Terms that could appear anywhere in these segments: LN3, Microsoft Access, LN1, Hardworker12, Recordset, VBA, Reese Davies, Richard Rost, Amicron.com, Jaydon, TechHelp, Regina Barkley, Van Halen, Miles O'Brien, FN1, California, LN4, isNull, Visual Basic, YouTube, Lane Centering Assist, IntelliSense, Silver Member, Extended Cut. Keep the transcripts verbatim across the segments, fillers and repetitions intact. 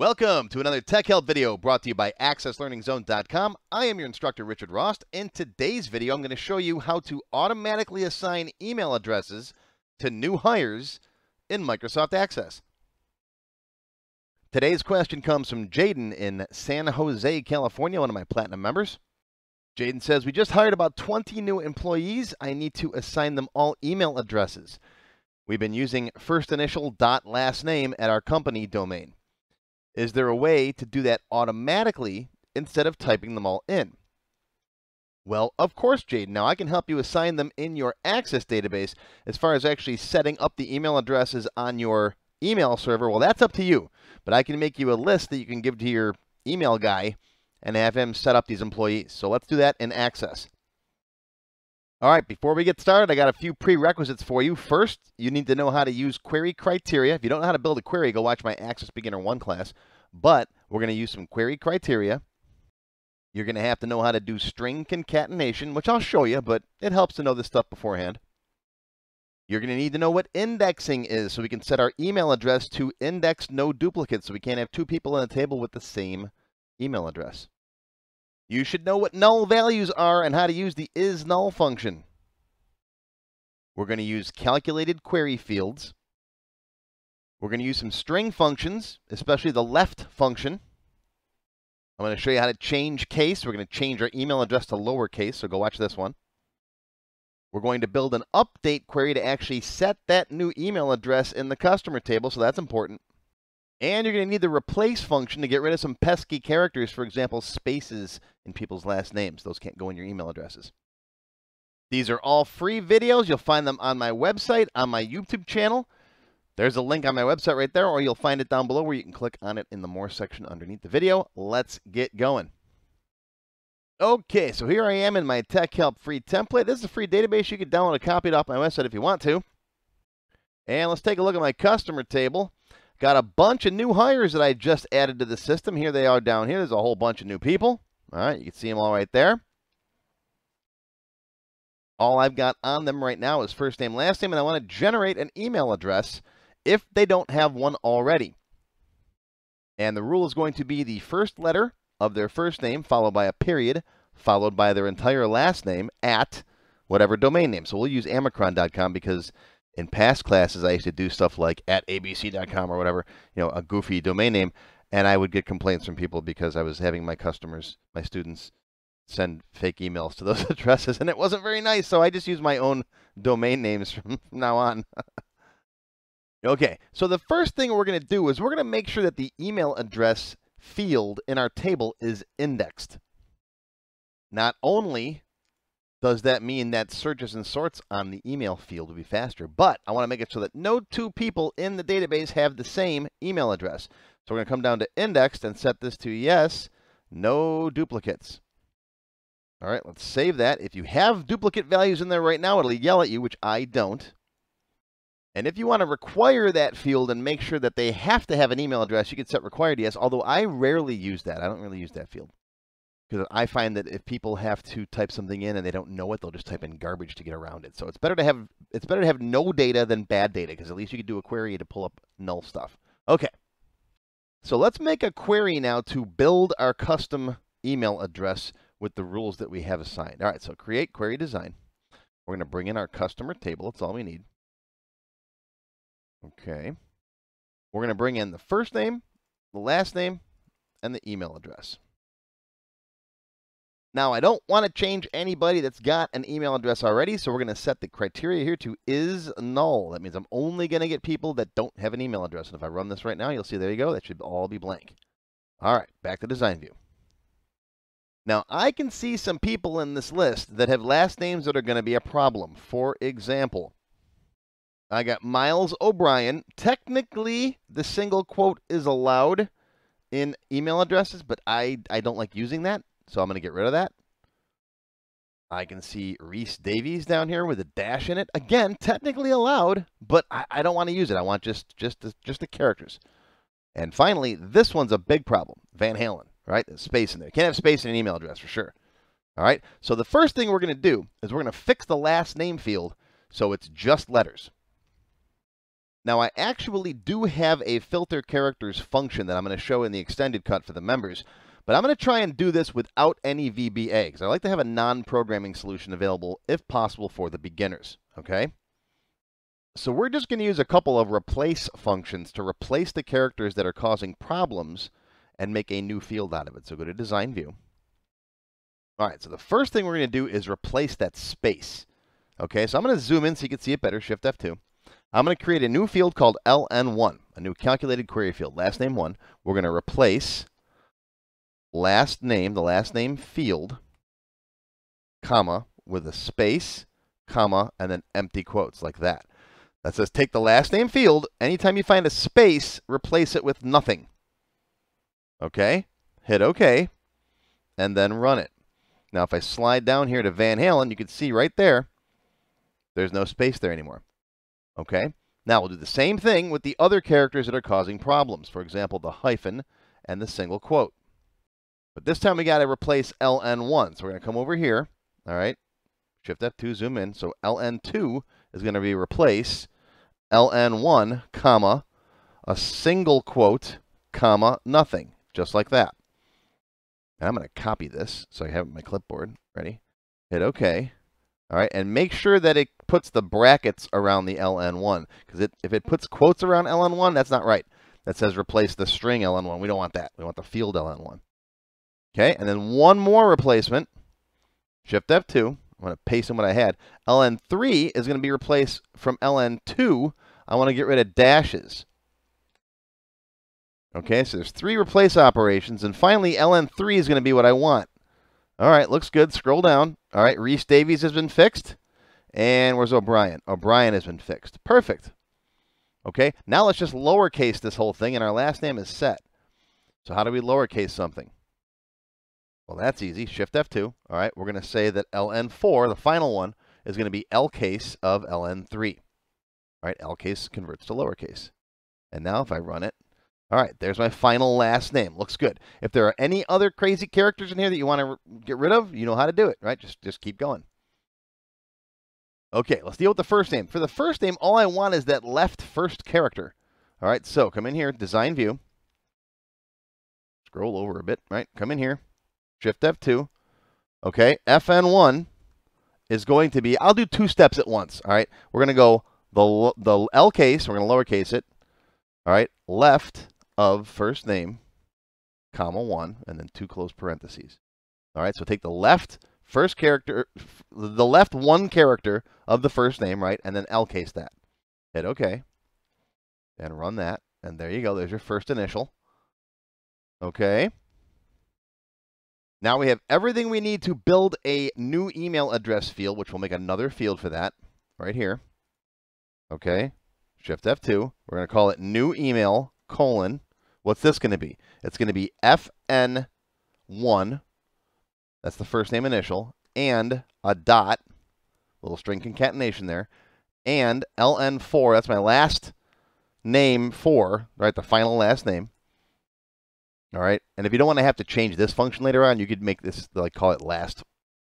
Welcome to another Tech Help video brought to you by Access Learning Zone dot com. I am your instructor, Richard Rost. In today's video, I'm going to show you how to automatically assign email addresses to new hires in Microsoft Access. Today's question comes from Jaydon in San Jose, California, one of my Platinum members. Jaydon says, we just hired about twenty new employees. I need to assign them all email addresses. We've been using first initial dot last name at our company domain. Is there a way to do that automatically instead of typing them all in? Well, of course, Jaydon. Now, I can help you assign them in your Access database. As far as actually setting up the email addresses on your email server, well, that's up to you. But I can make you a list that you can give to your email guy and have him set up these employees. So let's do that in Access. All right, before we get started, I got a few prerequisites for you. First, you need to know how to use query criteria. If you don't know how to build a query, go watch my Access Beginner one class. But we're going to use some query criteria. You're going to have to know how to do string concatenation, which I'll show you, but it helps to know this stuff beforehand. You're going to need to know what indexing is, so we can set our email address to index no duplicates, so we can't have two people in a table with the same email address. You should know what null values are and how to use the isNull function. We're going to use calculated query fields. We're going to use some string functions, especially the left function. I'm going to show you how to change case. We're going to change our email address to lowercase, so go watch this one. We're going to build an update query to actually set that new email address in the customer table, so that's important. And you're going to need the replace function to get rid of some pesky characters, for example, spaces in people's last names. Those can't go in your email addresses. These are all free videos. You'll find them on my website, on my YouTube channel. There's a link on my website right there, or you'll find it down below where you can click on it in the More section underneath the video. Let's get going. Okay, so here I am in my Tech Help free template. This is a free database. You can download a copy of it off my website if you want to. And let's take a look at my customer table. Got a bunch of new hires that I just added to the system. Here they are down here. There's a whole bunch of new people. All right, you can see them all right there. All I've got on them right now is first name, last name, and I want to generate an email address if they don't have one already. And the rule is going to be the first letter of their first name, followed by a period, followed by their entire last name at whatever domain name. So we'll use Amicron dot com because in past classes, I used to do stuff like at A B C dot com or whatever, you know, a goofy domain name, and I would get complaints from people because I was having my customers, my students, send fake emails to those addresses, and it wasn't very nice, so I just use my own domain names from now on. Okay, so the first thing we're going to do is we're going to make sure that the email address field in our table is indexed. Not only does that mean that searches and sorts on the email field will be faster, but I want to make it so that no two people in the database have the same email address. So we're going to come down to indexed and set this to yes, no duplicates. All right, let's save that. If you have duplicate values in there right now, it'll yell at you, which I don't. And if you want to require that field and make sure that they have to have an email address, you can set required yes, although I rarely use that. I don't really use that field, because I find that if people have to type something in and they don't know it, they'll just type in garbage to get around it. So it's better to have it's better to have no data than bad data, because at least you can do a query to pull up null stuff. Okay, so let's make a query now to build our custom email address with the rules that we have assigned. All right, so create query design. We're going to bring in our customer table. That's all we need. Okay, we're going to bring in the first name, the last name, and the email address. Now, I don't want to change anybody that's got an email address already, so we're going to set the criteria here to is null. That means I'm only going to get people that don't have an email address. And if I run this right now, you'll see, there you go, that should all be blank. All right, back to design view. Now, I can see some people in this list that have last names that are going to be a problem. For example, I got Miles O'Brien. Technically, the single quote is allowed in email addresses, but I, I don't like using that. So I'm going to get rid of that. I can see Reese Davies down here with a dash in it. Again, technically allowed, but I, I don't want to use it. I want just just the, just the characters. And finally, this one's a big problem. Van Halen, right? There's space in there. Can't have space in an email address for sure. All right. So the first thing we're going to do is we're going to fix the last name field so it's just letters. Now, I actually do have a filter characters function that I'm going to show in the extended cut for the members, but I'm going to try and do this without any V B A, because I like to have a non-programming solution available, if possible, for the beginners, okay? So we're just going to use a couple of replace functions to replace the characters that are causing problems and make a new field out of it. So go to Design View. All right, so the first thing we're going to do is replace that space, okay? So I'm going to zoom in so you can see it better, Shift F two. I'm going to create a new field called L N one, a new calculated query field, last name one. We're going to replace last name, the last name field, comma, with a space, comma, and then empty quotes like that. That says take the last name field. Anytime you find a space, replace it with nothing. Okay, hit OK, and then run it. Now, if I slide down here to Van Halen, you can see right there, there's no space there anymore. Okay, now we'll do the same thing with the other characters that are causing problems. For example, the hyphen and the single quote. But this time we got to replace L N one. So we're going to come over here. All right, Shift F two, zoom in. So L N two is going to be replace L N one, comma, a single quote, comma, nothing. Just like that. And I'm going to copy this so I have it in my clipboard. Ready? Hit OK. All right, and make sure that it puts the brackets around the L N one, because it, if it puts quotes around L N one, that's not right. That says replace the string L N one. We don't want that. We want the field L N one. Okay, and then one more replacement, Shift F two. I'm going to paste in what I had. L N three is going to be replaced from L N two. I want to get rid of dashes. Okay, so there's three replace operations, and finally L N three is going to be what I want. All right, looks good. Scroll down. All right, Reese Davies has been fixed. And where's O'Brien? O'Brien has been fixed. Perfect. Okay, now let's just lowercase this whole thing, and our last name is set. So how do we lowercase something? Well, that's easy. Shift F two. All right, we're going to say that L N four, the final one, is going to be L case of L N three. All right, L case converts to lowercase. And now if I run it, all right, there's my final last name. Looks good. If there are any other crazy characters in here that you want to get rid of, you know how to do it, right? Just, just keep going. Okay, let's deal with the first name. For the first name, all I want is that left first character. All right, so come in here, Design View. Scroll over a bit, right? Come in here, Shift F two. Okay, F N one is going to be, I'll do two steps at once, all right? We're going to go the, the L case, we're going to lowercase it, all right, left of first name, comma one, and then two close parentheses. All right, so take the left first character, the left one character of the first name, right, and then L case that. Hit OK, and run that, and there you go. There's your first initial. Okay. Now we have everything we need to build a new email address field, which we'll make another field for that right here. Okay, Shift F two. We're going to call it new email colon. What's this going to be? It's going to be F N one, that's the first name initial, and a dot, little string concatenation there, and L N four, that's my last name four, right, the final last name. All right, and if you don't want to have to change this function later on, you could make this, like, call it last,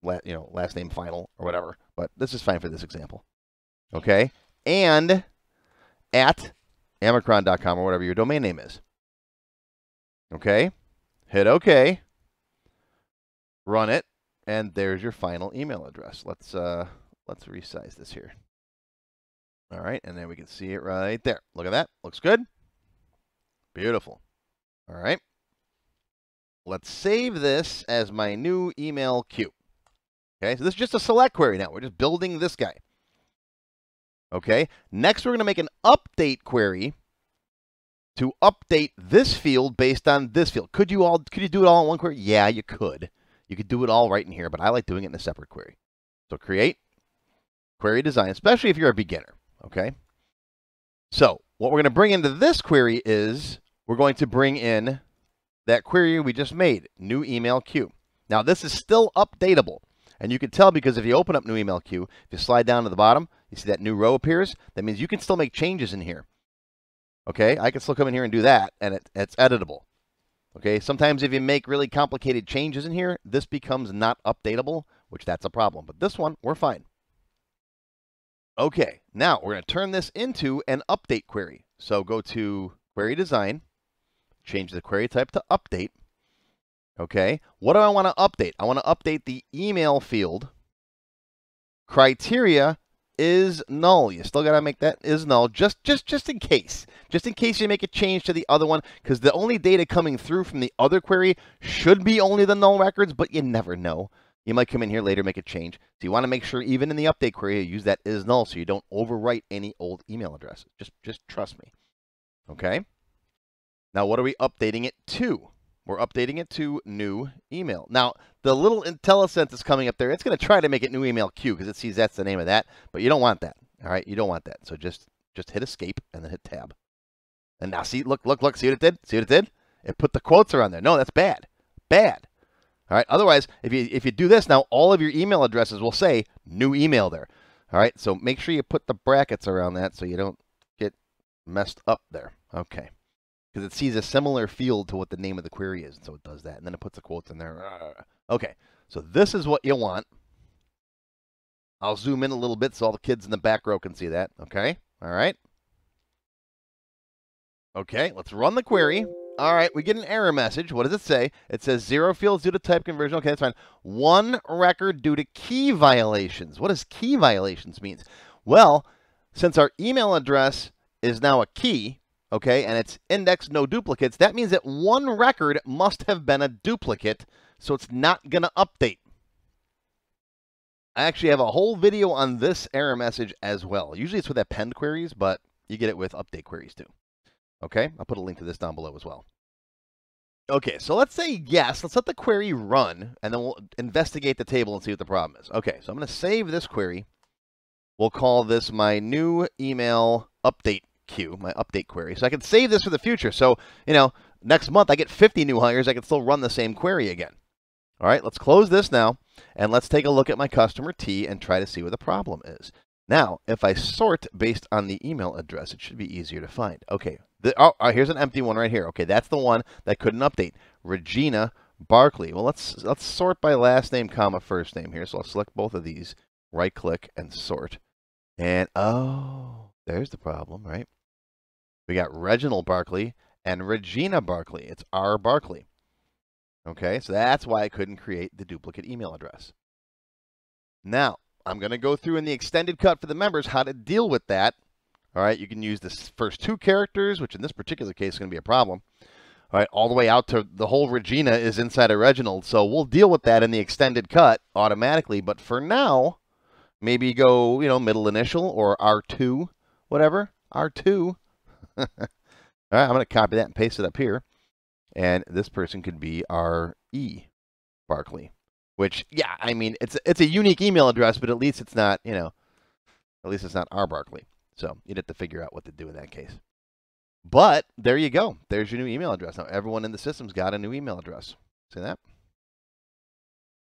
la you know, last name final or whatever, but this is fine for this example. Okay, and at Amicron dot com or whatever your domain name is. Okay, hit OK, run it, and there's your final email address. Let's uh, let's resize this here. All right, and then we can see it right there. Look at that. Looks good. Beautiful. All right. Let's save this as my new email queue. Okay, so this is just a select query now. We're just building this guy. Okay, next we're going to make an update query to update this field based on this field. Could you all, could you do it all in one query? Yeah, you could. You could do it all right in here, but I like doing it in a separate query. So create, query design, especially if you're a beginner, okay? So what we're going to bring into this query is we're going to bring in that query we just made, new email queue. Now this is still updatable, and you can tell because if you open up new email queue, if you slide down to the bottom, you see that new row appears? That means you can still make changes in here. Okay, I can still come in here and do that, and it, it's editable. Okay, sometimes if you make really complicated changes in here, this becomes not updatable, which that's a problem. But this one, we're fine. Okay, now we're going to turn this into an update query. So go to query design, change the query type to update. Okay, what do I want to update? I want to update the email field. Criteria is null. You still got to make that is null just, just, just in case. Just in case you make a change to the other one, because the only data coming through from the other query should be only the null records, but you never know. You might come in here later, make a change. So you want to make sure even in the update query, you use that is null so you don't overwrite any old email addresses. Just, just trust me. Okay. Now, what are we updating it to? We're updating it to new email. Now, the little IntelliSense that's coming up there, it's going to try to make it new email queue because it sees that's the name of that, but you don't want that. All right, you don't want that. So just just hit escape and then hit tab. And now see, look, look, look, see what it did? See what it did? It put the quotes around there. No, that's bad. Bad. All right, otherwise, if you if you do this now, all of your email addresses will say new email there. All right, so make sure you put the brackets around that so you don't get messed up there. Okay. Because it sees a similar field to what the name of the query is, and so it does that, and then it puts the quotes in there. Okay, so this is what you want. I'll zoom in a little bit so all the kids in the back row can see that. Okay, all right. Okay, let's run the query. All right, we get an error message. What does it say? It says zero fields due to type conversion. Okay, that's fine. One record due to key violations. What does key violations mean? Well, since our email address is now a key, okay, and it's indexed no duplicates, that means that one record must have been a duplicate, so it's not going to update. I actually have a whole video on this error message as well. Usually it's with append queries, but you get it with update queries too. Okay, I'll put a link to this down below as well. Okay, so let's say yes, let's let the query run, and then we'll investigate the table and see what the problem is. Okay, so I'm going to save this query. We'll call this my new email update queue, my update query. So I can save this for the future. So, you know, next month I get fifty new hires. I can still run the same query again. All right, let's close this now. And let's take a look at my customer T and try to see what the problem is. Now, if I sort based on the email address, it should be easier to find. Okay, the, oh, oh, here's an empty one right here. Okay, that's the one that couldn't update. Regina Barkley. Well, let's, let's sort by last name, comma, first name here. So I'll select both of these, right click and sort. And, oh, there's the problem, right? We got Reginald Barkley and Regina Barkley. It's R Barkley. Okay, so that's why I couldn't create the duplicate email address. Now, I'm going to go through in the extended cut for the members how to deal with that. All right, you can use the first two characters, which in this particular case is going to be a problem. All right, all the way out to the whole Regina is inside of Reginald. So we'll deal with that in the extended cut automatically. But for now, maybe go, you know, middle initial or R two, whatever, R two. All right, I'm going to copy that and paste it up here. And this person could be R E Barkley, which, yeah, I mean, it's it's a unique email address, but at least it's not, you know, at least it's not R Barkley. So you'd have to figure out what to do in that case. But there you go. There's your new email address. Now, everyone in the system's got a new email address. See that?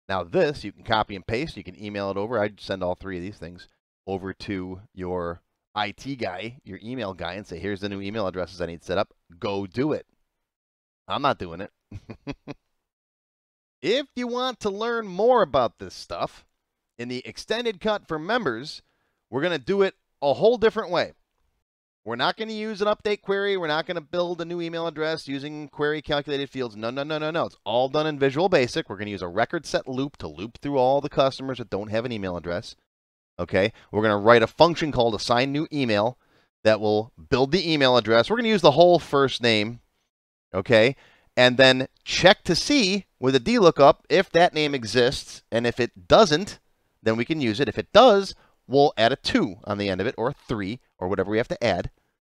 Now, this you can copy and paste. You can email it over. I'd send all three of these things over to your I T guy, your email guy, and say, here's the new email addresses I need set up. Go do it. I'm not doing it. If you want to learn more about this stuff, in the extended cut for members, we're going to do it a whole different way. We're not going to use an update query. We're not going to build a new email address using query calculated fields. No, no, no, no, no. It's all done in Visual Basic. We're going to use a record set loop to loop through all the customers that don't have an email address. Okay, we're going to write a function called assign new email that will build the email address. We're going to use the whole first name, okay, and then check to see with a DLookup if that name exists. And if it doesn't, then we can use it. If it does, we'll add a two on the end of it, or a three, or whatever we have to add,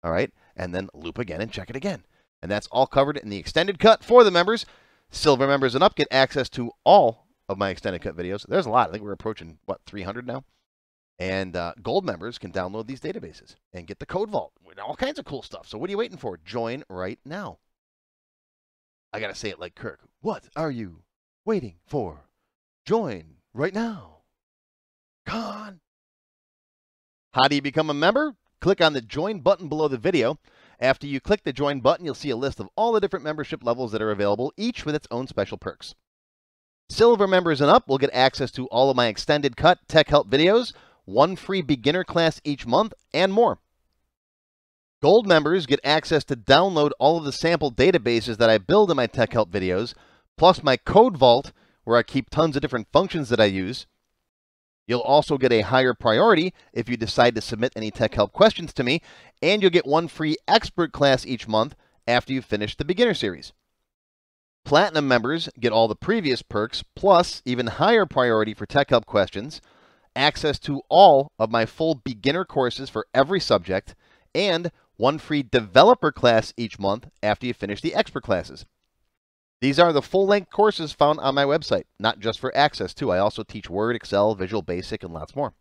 all right, and then loop again and check it again. And that's all covered in the extended cut for the members. Silver members and up get access to all of my extended cut videos. There's a lot. I think we're approaching, what, three hundred now? And uh, gold members can download these databases and get the code vault with all kinds of cool stuff. So what are you waiting for? Join right now. I got to say it like Kirk. What are you waiting for? Join right now. Con. How do you become a member? Click on the join button below the video. After you click the join button, you'll see a list of all the different membership levels that are available, each with its own special perks. Silver members and up will get access to all of my extended cut tech help videos, one free beginner class each month, and more. Gold members get access to download all of the sample databases that I build in my tech help videos, plus my code vault, where I keep tons of different functions that I use. You'll also get a higher priority if you decide to submit any tech help questions to me, and you'll get one free expert class each month after you finish the beginner series. Platinum members get all the previous perks, plus even higher priority for tech help questions, access to all of my full beginner courses for every subject, and one free developer class each month after you finish the expert classes. These are the full-length courses found on my website, not just for Access, too. I also teach Word, Excel, Visual Basic, and lots more.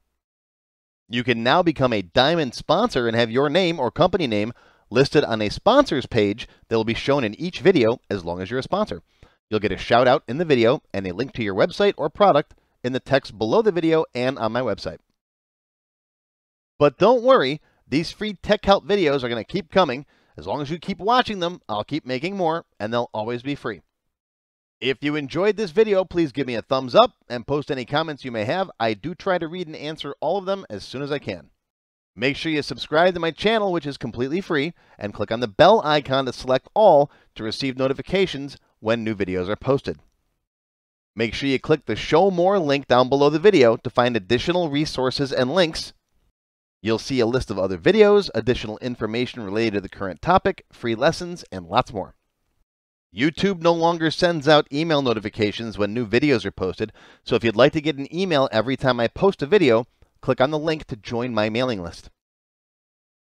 You can now become a Diamond sponsor and have your name or company name listed on a sponsors page that will be shown in each video as long as you're a sponsor. You'll get a shout-out in the video and a link to your website or product in the text below the video and on my website. But don't worry, these free tech help videos are going to keep coming. As long as you keep watching them, I'll keep making more, and they'll always be free. If you enjoyed this video, please give me a thumbs up and post any comments you may have. I do try to read and answer all of them as soon as I can. Make sure you subscribe to my channel, which is completely free, and click on the bell icon to select all to receive notifications when new videos are posted. Make sure you click the Show More link down below the video to find additional resources and links. You'll see a list of other videos, additional information related to the current topic, free lessons, and lots more. YouTube no longer sends out email notifications when new videos are posted, so if you'd like to get an email every time I post a video, click on the link to join my mailing list.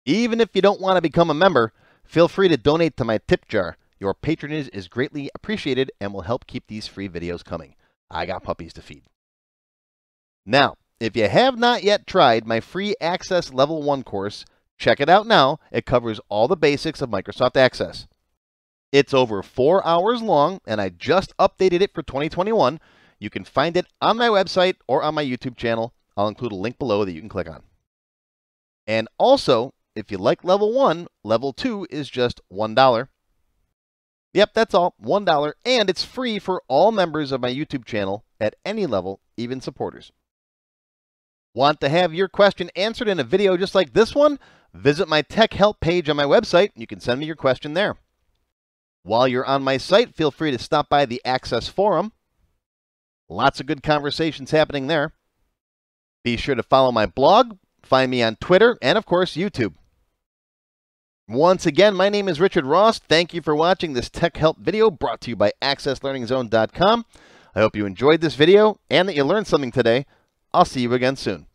Even if you don't want to become a member, feel free to donate to my tip jar. Your patronage is greatly appreciated and will help keep these free videos coming. I got puppies to feed. Now, if you have not yet tried my free Access Level one course, check it out now. It covers all the basics of Microsoft Access. It's over four hours long, and I just updated it for twenty twenty-one. You can find it on my website or on my YouTube channel. I'll include a link below that you can click on. And also, if you like Level one, Level two is just one dollar. Yep, that's all, one dollar, and it's free for all members of my YouTube channel at any level, even supporters. Want to have your question answered in a video just like this one? Visit my tech help page on my website. You can send me your question there. While you're on my site, feel free to stop by the Access Forum. Lots of good conversations happening there. Be sure to follow my blog, find me on Twitter, and of course, YouTube. Once again, my name is Richard Rost. Thank you for watching this tech help video brought to you by Access Learning Zone dot com. I hope you enjoyed this video and that you learned something today. I'll see you again soon.